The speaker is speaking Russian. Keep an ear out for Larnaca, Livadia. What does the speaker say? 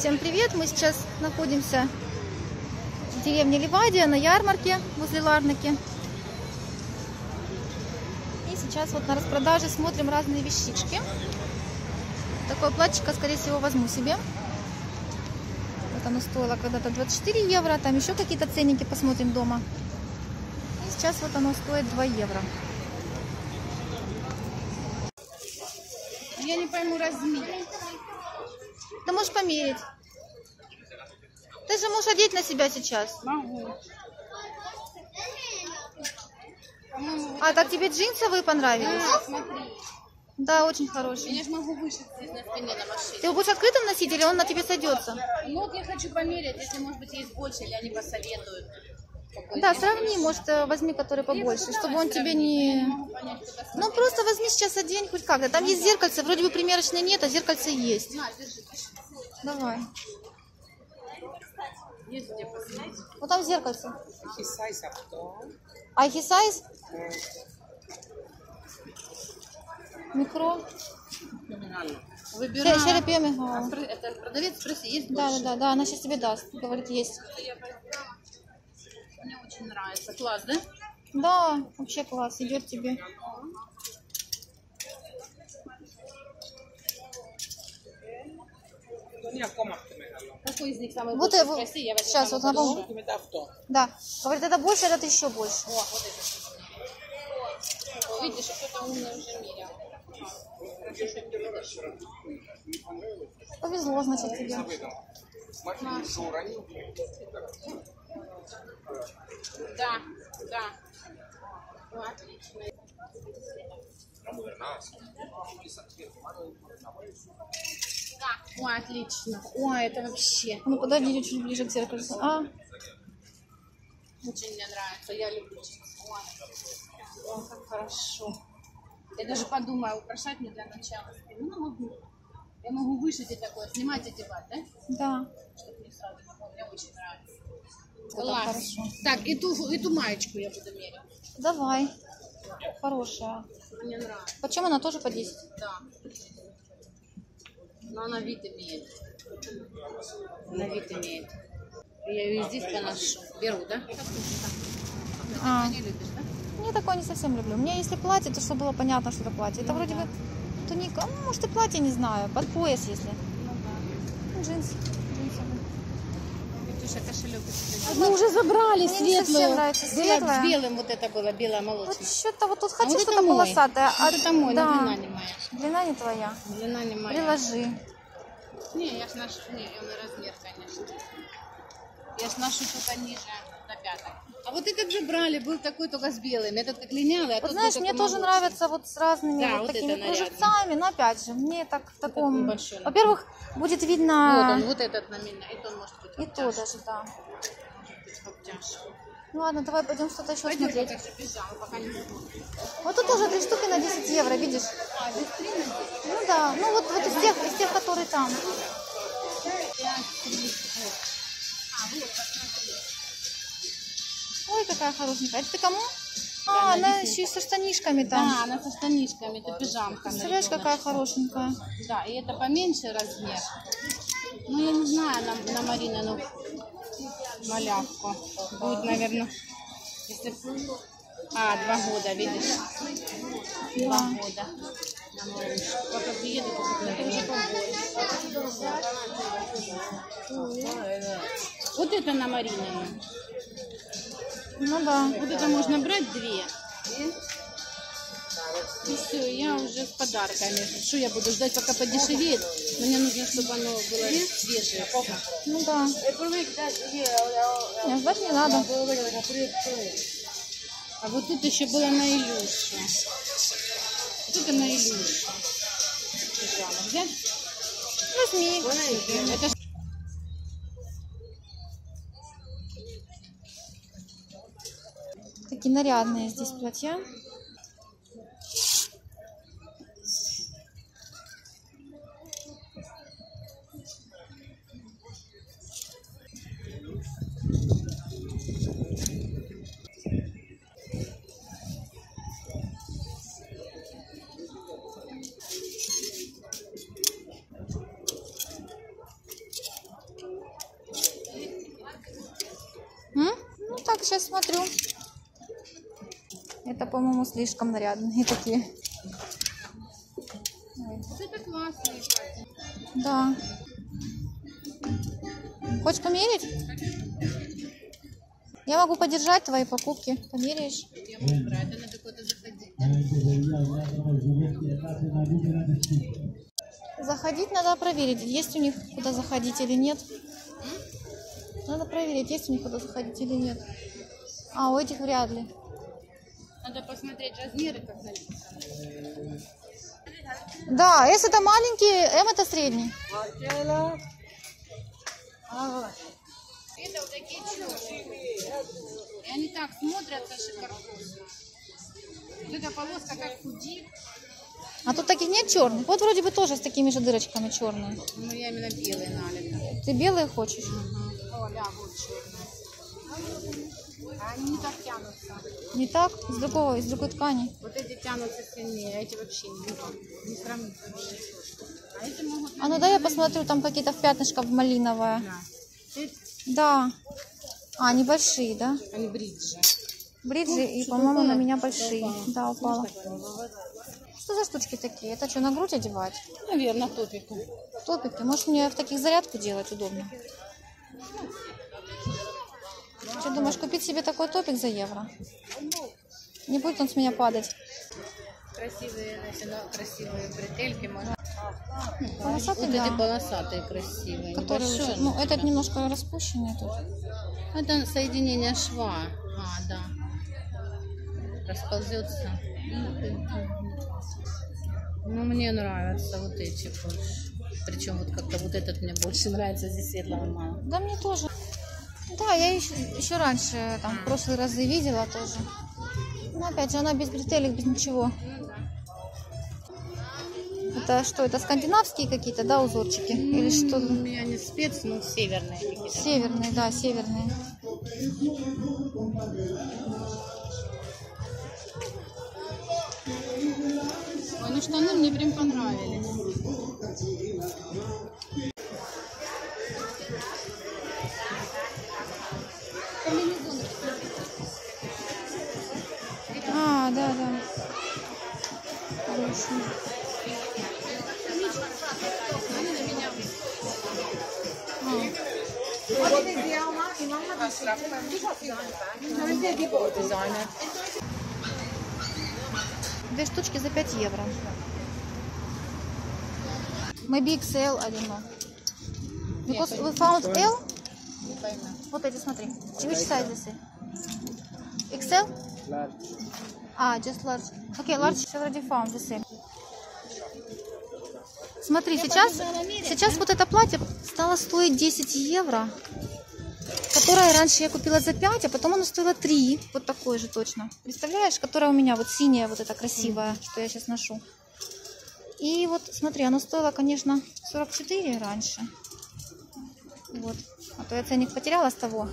Всем привет! Мы сейчас находимся в деревне Ливадия на ярмарке возле Ларнаки. И сейчас вот на распродаже смотрим разные вещички. Такое платьико, скорее всего, возьму себе. Вот оно стоило когда-то 24 евро, там еще какие-то ценники посмотрим дома. И сейчас вот оно стоит 2 евро. Я не пойму размер. Да можешь померить. Ты же можешь одеть на себя сейчас. Могу. А, так тебе джинсовые понравились? Да, смотри. Да, очень хорошие. Я же могу вышить здесь на спине на машине. Ты его будешь открытым носить или он на тебе сойдется? Ну, вот я хочу померить, если, может быть, есть больше, или они посоветуют. Да, сравни, может, возьми, который побольше, чтобы он тебе не... Ну, просто возьми сейчас, одень хоть как-то. Там есть зеркальце, вроде бы примерочной нет, а зеркальце есть. Давай. Вот там зеркальце. Ахисайз? Микро? Сейчас пьем. Продавец, спроси, есть больше? Да, она сейчас тебе даст, говорит, есть. Мне очень нравится. Класс, да? Да, вообще класс. Идет тебе. Какой из них самый вот большой? Его... Спроси, я сейчас вот напомню. Да. Говорит, это больше, это еще больше. О, вот это. Видишь, что-то умное уже мире. Повезло, значит, тебе. Да. Ну, отлично. Да. Ой, отлично. Ой, это вообще. Ну подожди, чуть ближе к зеркальцу. А? Очень мне нравится. Я люблю. Ой, как хорошо. Я даже подумала, украшать мне для начала. Ну, могу. Я могу вышить и такое, снимать и одевать, да? Да. Чтобы мне сразу было. Мне очень нравится. Класс. Так, и ту маечку я буду мерить. Давай. Хорошая. Мне нравится. Почему она тоже по 10? Да. Но она вид имеет. Она вид имеет. Я ее и здесь поношу. Беру, да? А. Не любишь, да? Я такое не совсем люблю. У меня если платье, то чтобы было понятно, что это платье. Это вроде бы туника. Ну, может и платье, не знаю. Под пояс, если. Ну, да. Джинсы. Мы уже забрали светлую. С белым вот это было, белое молочное. Вот что-то вот тут хочу, что-то полосатое. А это мой, да. Длина не моя. Длина не твоя. Длина не моя. Приложи. Не, я сношу, не, на размер, конечно. Я сношу что-то ниже, на пяток. А вот этот же брали, был такой только с белым. Этот как линялый, а вот знаешь, мне тоже нравится вот с разными, да, вот такими кружевцами, но опять же, мне так в таком... Во-первых, будет видно... Вот он, вот этот на меня, и то может быть обтяжка. И то даже, да. Ну ладно, давай пойдем что-то еще пойдем смотреть. Бежала, пока не вот тут тоже 3 штуки на 10 евро, видишь? А, здесь 3 на 10? Ну да, ну вот из тех, которые там. Ой, какая хорошенькая. Это ты кому? А, она еще и со штанишками там. Да, она со штанишками, это пижамка. Представляешь, какая хорошенькая. Да, и это поменьше размер. Ну, я не знаю, на Маринину малявку. Будет, наверное, если... А, 2 года, видишь? 2 года. Пока приеду, это уже побольше. Вот это на Маринину. Ну да. Вот это можно брать 2. И все, я уже с подарками. Что я буду ждать, пока подешевеет? Мне нужно, чтобы оно было свежее. Ну да. Нет, ждать не надо. А вот тут еще было на Илюшу. Тут и на Илюшу. Взять? Возьми. Это... Такие нарядные здесь платья. сейчас смотрю. Это, по-моему, слишком нарядные такие. Это классно. Да. Хочешь померить? Я могу подержать твои покупки. Померяешь? Я могу брать, она какой-то заходить. Заходить надо проверить, есть у них куда заходить или нет. Надо проверить, есть у них куда заходить или нет. А у этих вряд ли. Надо посмотреть размеры, как написано. Да, S это маленький, M это средний. Ага. Это вот такие чужие. И они так смотрятся шикарно. Вот эта полоска как худит. А тут таких нет черных? Вот вроде бы тоже с такими же дырочками черные. Ну я именно белые налила. Ты белые хочешь? Угу. О, да, вот черные. Они не так тянутся. Не так? С другого, из другой ткани? Вот эти тянутся сильнее, а эти вообще не сравнится. А эти могут... А ну да, я посмотрю, там какие-то пятнышко в малиновое. Да. Да. А, они большие, да? Они бриджи. Бриджи, ну, и, по-моему, на меня большие. Упало. Да, упала. Что за штучки такие? Это что, на грудь одевать? Наверное, топики. Топики. Может, мне в таких зарядку делать удобно? Что думаешь, купить себе такой топик за евро? Не будет он с меня падать. Красивые, красивые бретельки можно. Полосатые, вот да. Эти полосатые красивые. Которые, ну, этот немножко распущенный тут. Это соединение шва. А, да. Расползется. Ну, мне нравятся вот эти больше. Причем вот как-то вот этот мне больше нравится, здесь светлого мало. Да, мне тоже. Да, я еще раньше, там, в прошлые разы видела тоже. Но опять же, она без бретелек, без ничего. Это что, это скандинавские какие-то, да, узорчики? Или что? Они спец, но северные какие-то. Северные, да, северные. Ой, ну штаны мне прям понравились. А, да, да. Хорошо. Две штучки за 5 евро. Maybe XL, I don't know. Because we found L. Вот эти, смотри. Which size is it? XL? Large. Ah, just large. Okay, large already found the same. Смотри, сейчас вот это платье стало стоить 10 евро, которое раньше я купила за 5, а потом оно стоило 3, вот такое же точно. Представляешь, которое у меня вот синее, вот это красивое, что я сейчас ношу. И вот, смотри, оно стоило, конечно, 44 раньше. Вот, а то я ценник потеряла с того.